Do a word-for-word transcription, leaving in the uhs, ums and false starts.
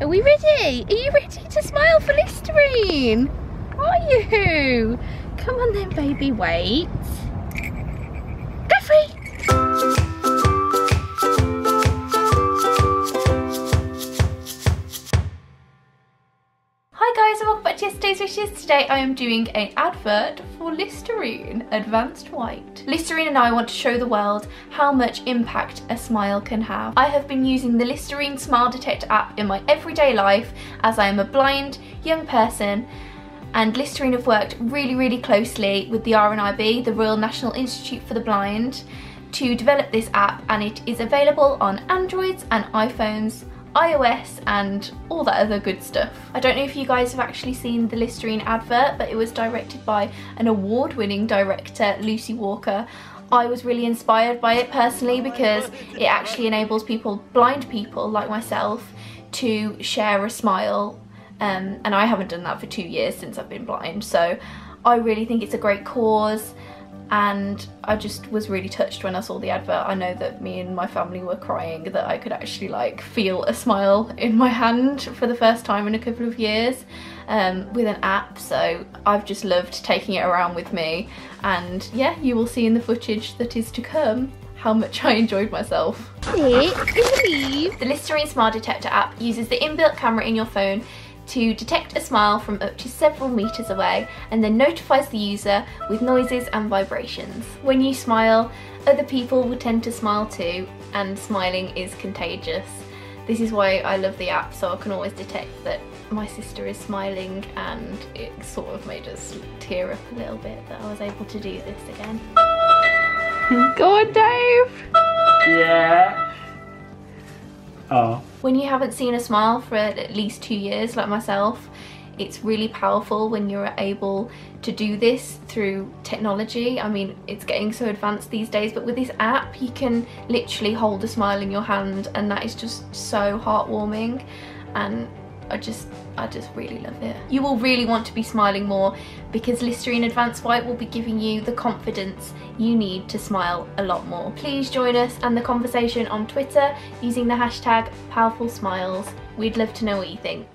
Are we ready? Are you ready to smile for Listerine? Are you? Come on then, baby, wait. Go free! Hi guys, and welcome back to Yesterday's Wishes. Today I am doing an advert for Listerine Advanced White. Listerine and I want to show the world how much impact a smile can have. I have been using the Listerine Smile Detect app in my everyday life as I am a blind young person, and Listerine have worked really, really closely with the R N I B, the Royal National Institute for the Blind, to develop this app, and it is available on Androids and iPhones, iOS and all that other good stuff. I don't know if you guys have actually seen the Listerine advert, but it was directed by an award-winning director, Lucy Walker. I was really inspired by it personally because it actually enables people, blind people like myself, to share a smile, um, and I haven't done that for two years since I've been blind, so I really think it's a great cause. And I just was really touched when I saw the advert. I know that me and my family were crying that I could actually like feel a smile in my hand for the first time in a couple of years um, with an app, so I've just loved taking it around with me, and yeah, you will see in the footage that is to come how much I enjoyed myself. The Listerine Smile Detector app uses the inbuilt camera in your phone to detect a smile from up to several meters away, and then notifies the user with noises and vibrations. When you smile, other people will tend to smile too, and smiling is contagious. This is why I love the app, so I can always detect that my sister is smiling, and it sort of made us tear up a little bit that I was able to do this again. Go on, Dave! Yeah? Oh. When you haven't seen a smile for at least two years, like myself, it's really powerful when you're able to do this through technology. I mean, it's getting so advanced these days, but with this app, you can literally hold a smile in your hand, and that is just so heartwarming, and I just, I just really love it. You will really want to be smiling more, because Listerine Advanced White will be giving you the confidence you need to smile a lot more. Please join us and the conversation on Twitter using the hashtag Powerful Smiles. We'd love to know what you think.